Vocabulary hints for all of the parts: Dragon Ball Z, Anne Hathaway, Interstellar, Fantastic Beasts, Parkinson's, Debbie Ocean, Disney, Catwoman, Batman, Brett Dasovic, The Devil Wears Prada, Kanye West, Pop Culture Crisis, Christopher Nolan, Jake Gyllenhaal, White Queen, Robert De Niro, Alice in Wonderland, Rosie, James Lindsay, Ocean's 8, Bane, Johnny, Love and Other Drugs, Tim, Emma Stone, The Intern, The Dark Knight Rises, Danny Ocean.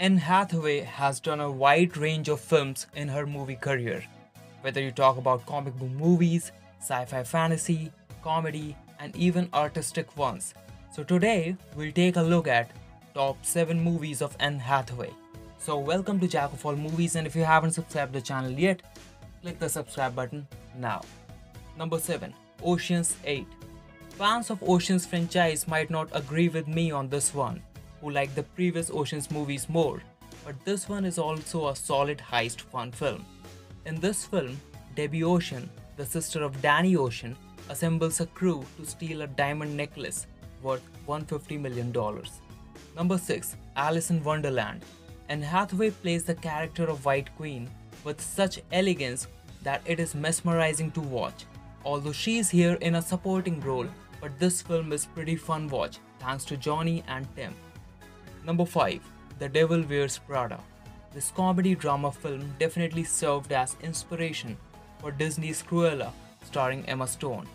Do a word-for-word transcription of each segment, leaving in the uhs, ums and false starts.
Anne Hathaway has done a wide range of films in her movie career. Whether you talk about comic book movies, sci-fi fantasy, comedy, and even artistic ones. So today, we'll take a look at top seven movies of Anne Hathaway. So welcome to Jack of All Movies, and if you haven't subscribed to the channel yet, click the subscribe button now. Number seven. Ocean's eight. Fans of Ocean's franchise might not agree with me on this one, who like the previous Ocean's movies more, but this one is also a solid heist fun film. In this film, Debbie Ocean, the sister of Danny Ocean, assembles a crew to steal a diamond necklace worth one hundred fifty million dollars. Number six. Alice in Wonderland. Anne Hathaway plays the character of White Queen with such elegance that it is mesmerizing to watch. Although she is here in a supporting role, but this film is pretty fun watch thanks to Johnny and Tim. Number five. The Devil Wears Prada. This comedy drama film definitely served as inspiration for Disney's Cruella, starring Emma Stone.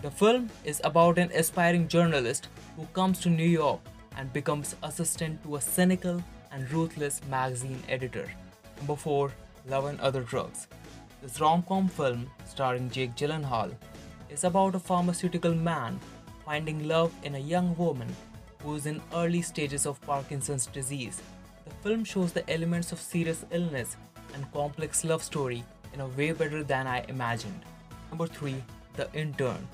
The film is about an aspiring journalist who comes to New York and becomes assistant to a cynical and ruthless magazine editor. Number four. Love and Other Drugs. This rom-com film, starring Jake Gyllenhaal, is about a pharmaceutical man finding love in a young woman who is in early stages of Parkinson's disease. The film shows the elements of serious illness and complex love story in a way better than I imagined. Number three. The Intern.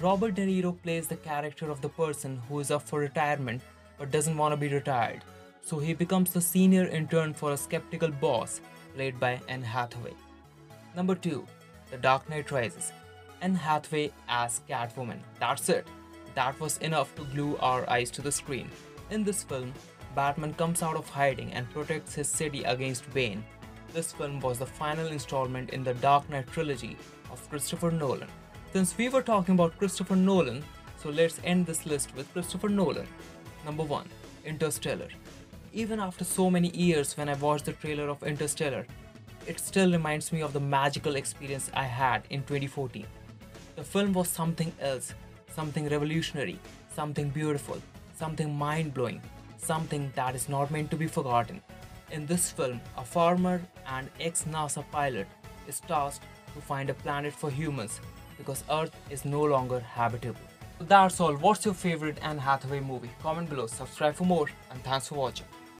Robert De Niro plays the character of the person who is up for retirement but doesn't want to be retired, so he becomes the senior intern for a skeptical boss played by Anne Hathaway. Number two. The Dark Knight Rises. Anne Hathaway as Catwoman. That's it. That was enough to glue our eyes to the screen. In this film, Batman comes out of hiding and protects his city against Bane. This film was the final installment in the Dark Knight trilogy of Christopher Nolan. Since we were talking about Christopher Nolan, so let's end this list with Christopher Nolan. Number one. Interstellar. Even after so many years, when I watched the trailer of Interstellar, it still reminds me of the magical experience I had in twenty fourteen. The film was something else, something revolutionary, something beautiful, something mind-blowing, something that is not meant to be forgotten. In this film, a farmer and ex-NASA pilot is tasked to find a planet for humans because Earth is no longer habitable. So that's all. What's your favorite Anne Hathaway movie? Comment below, subscribe for more, and thanks for watching.